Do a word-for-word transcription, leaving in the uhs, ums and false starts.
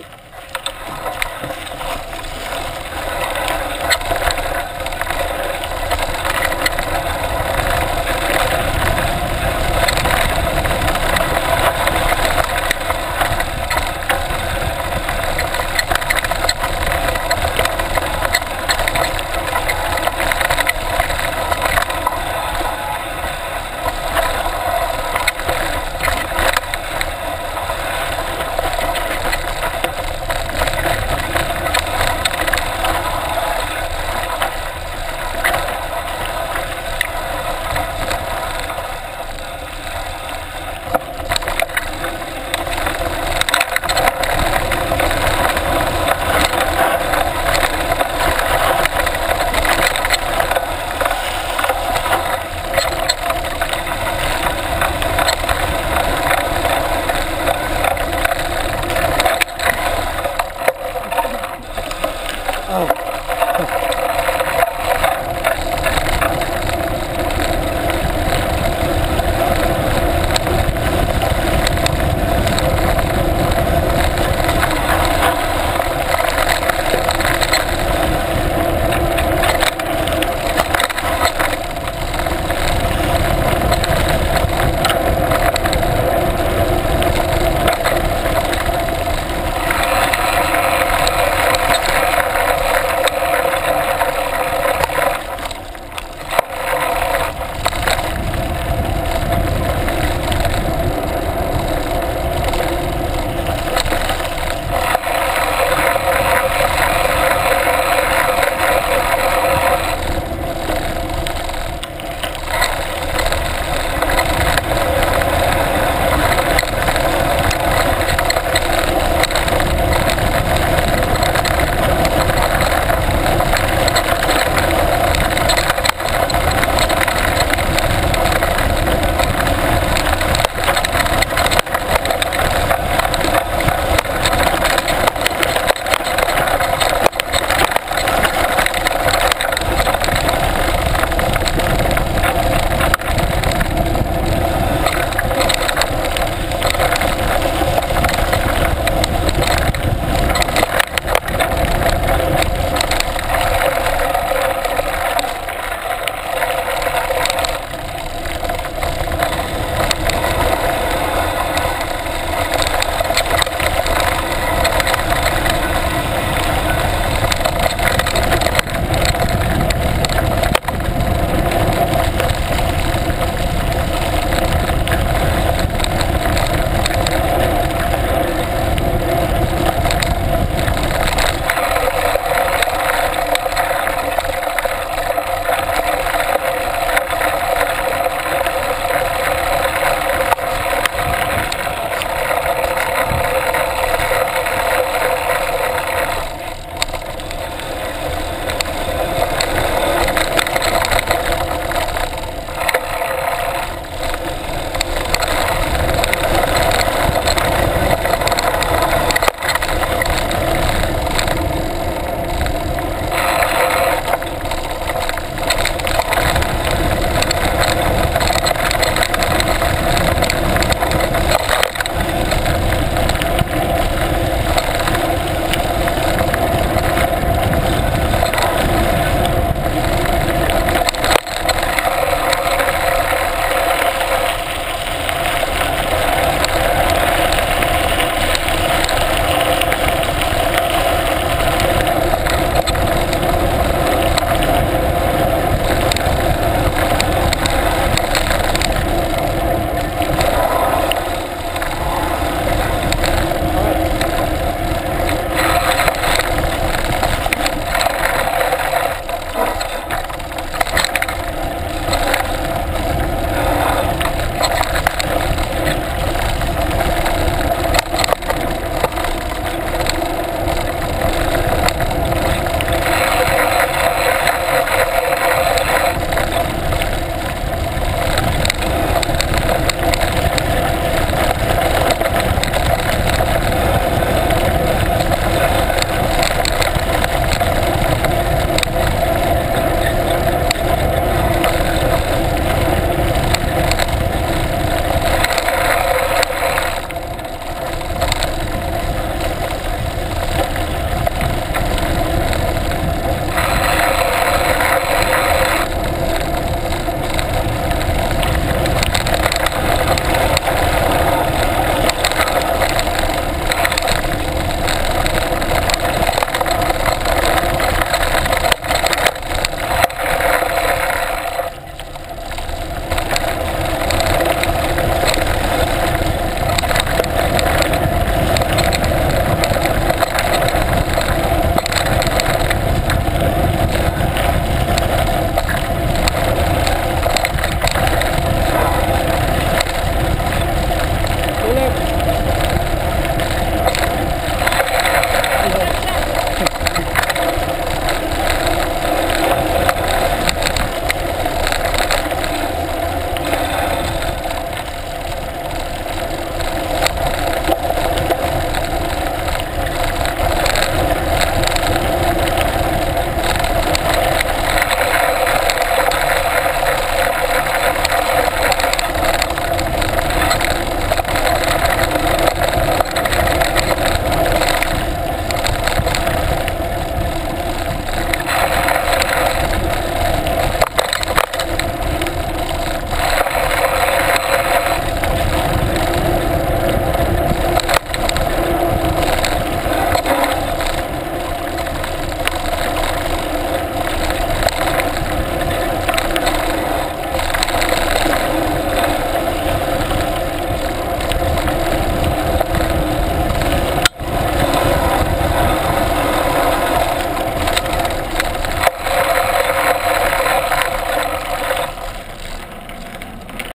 it.